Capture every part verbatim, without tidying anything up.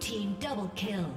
team double kill.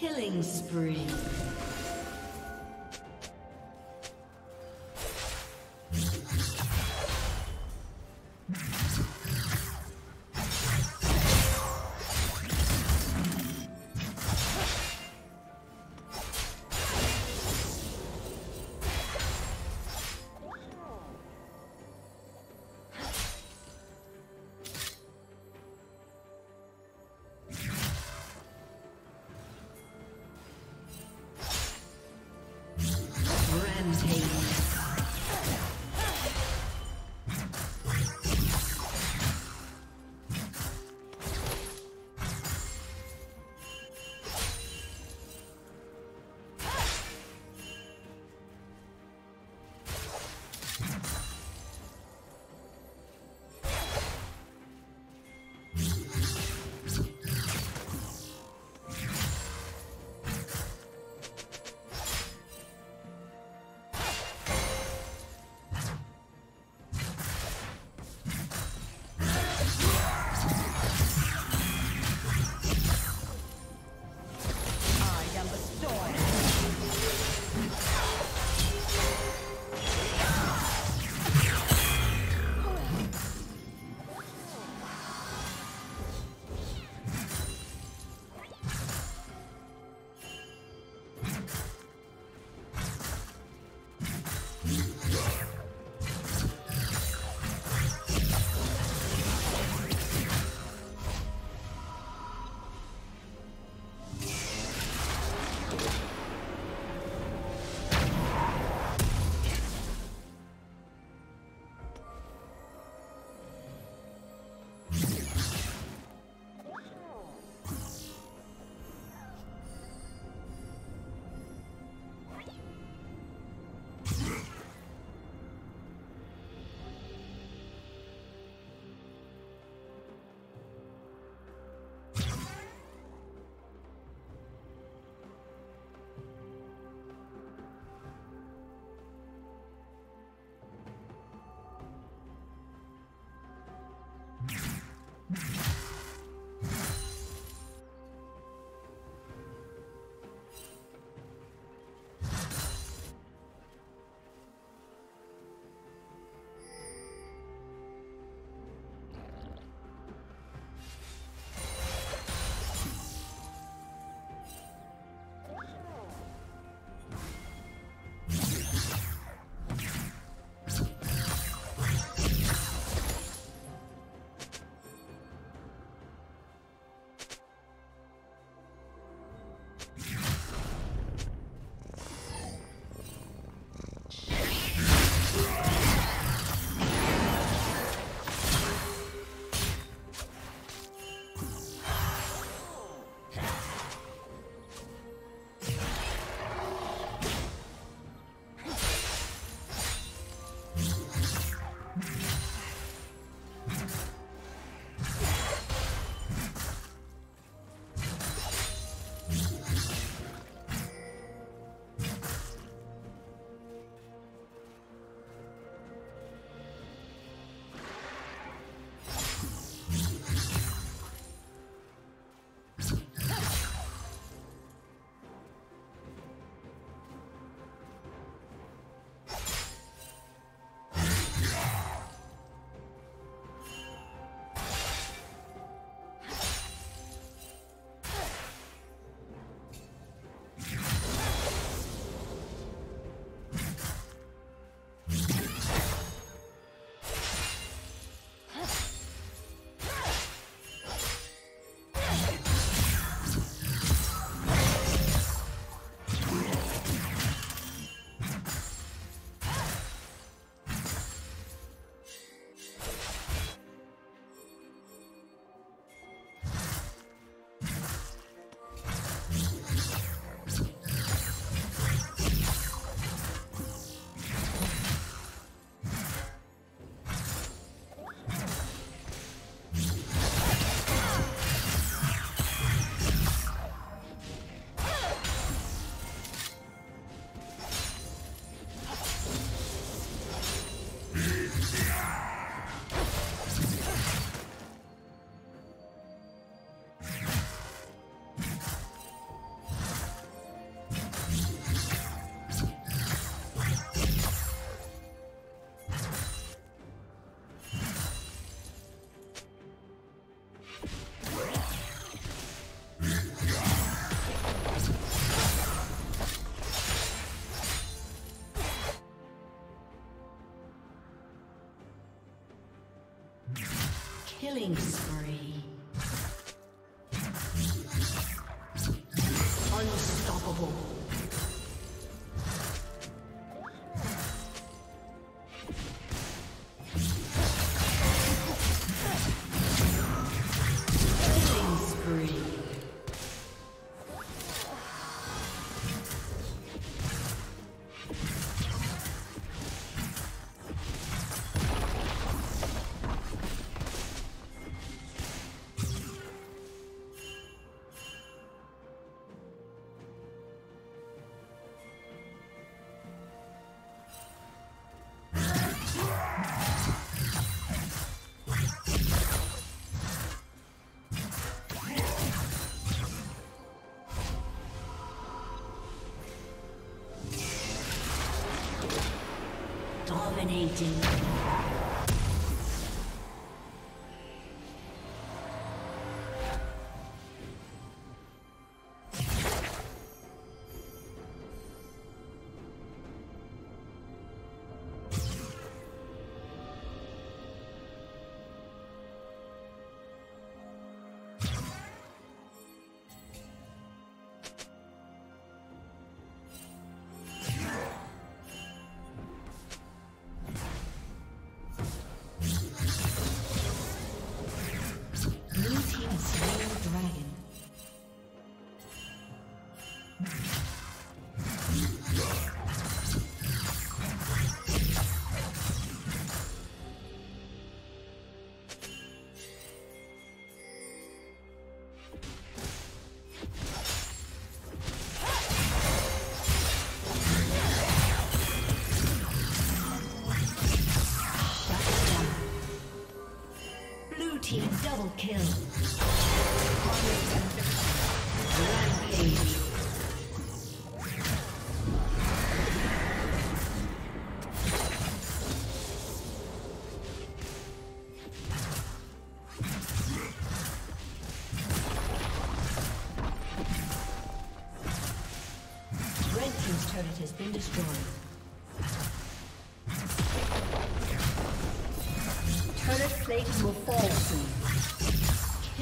Killing spree. Killing spree. Unstoppable. Dominating. Double kill. Rampage. Red team's turret has been destroyed. Turret plates will fall soon.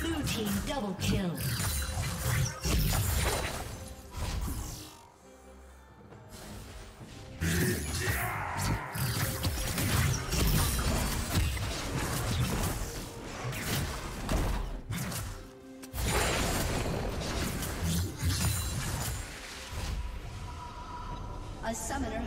Blue team double kill. A summoner